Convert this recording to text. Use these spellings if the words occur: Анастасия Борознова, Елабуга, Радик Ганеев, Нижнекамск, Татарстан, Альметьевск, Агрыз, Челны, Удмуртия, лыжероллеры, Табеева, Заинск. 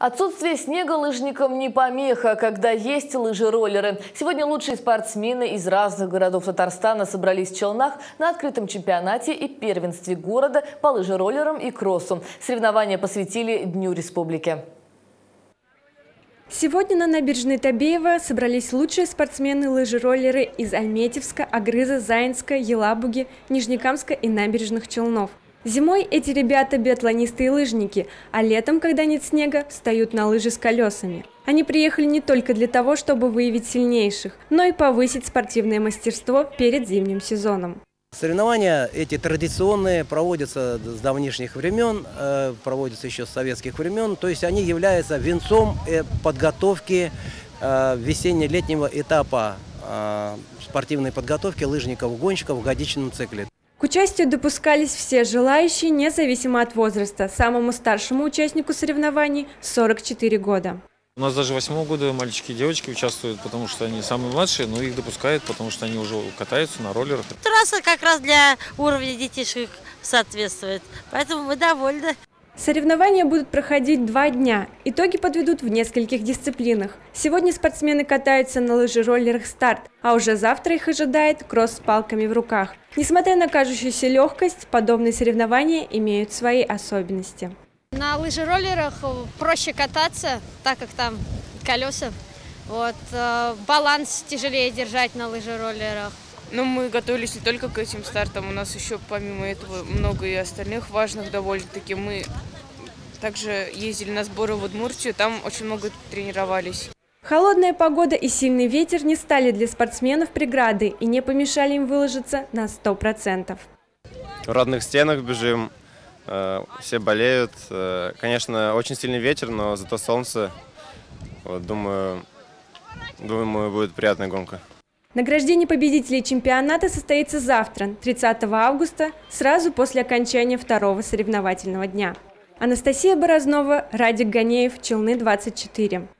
Отсутствие снега лыжникам не помеха, когда есть лыжероллеры. Сегодня лучшие спортсмены из разных городов Татарстана собрались в Челнах на открытом чемпионате и первенстве города по лыжероллерам и кроссу. Соревнования посвятили Дню Республики. Сегодня на набережной Табеева собрались лучшие спортсмены-лыжероллеры из Альметьевска, Агрыза, Заинска, Елабуги, Нижнекамска и набережных Челнов. Зимой эти ребята – биатлонисты и лыжники, а летом, когда нет снега, встают на лыжи с колесами. Они приехали не только для того, чтобы выявить сильнейших, но и повысить спортивное мастерство перед зимним сезоном. Соревнования эти традиционные проводятся с давнишних времен, проводятся еще с советских времен. То есть они являются венцом подготовки весенне-летнего этапа спортивной подготовки лыжников-гонщиков в годичном цикле. К участию допускались все желающие, независимо от возраста. Самому старшему участнику соревнований – 44 года. У нас даже 8-го года мальчики и девочки участвуют, потому что они самые младшие, но их допускают, потому что они уже катаются на роллерах. Трасса как раз для уровня детишек соответствует, поэтому мы довольны. Соревнования будут проходить 2 дня. Итоги подведут в нескольких дисциплинах. Сегодня спортсмены катаются на лыжероллерах «Старт», а уже завтра их ожидает кросс с палками в руках. Несмотря на кажущуюся легкость, подобные соревнования имеют свои особенности. На лыжероллерах проще кататься, так как там колеса. Вот, баланс тяжелее держать на лыжероллерах. Но мы готовились не только к этим стартам, у нас еще помимо этого много и остальных важных довольно-таки. Мы также ездили на сборы в Удмуртию, там очень много тренировались. Холодная погода и сильный ветер не стали для спортсменов преградой и не помешали им выложиться на 100%. В родных стенах бежим, все болеют. Конечно, очень сильный ветер, но зато солнце. Вот, думаю, будет приятная гонка. Награждение победителей чемпионата состоится завтра, 30 августа, сразу после окончания второго соревновательного дня. Анастасия Борознова, Радик Ганеев, Челны, 24.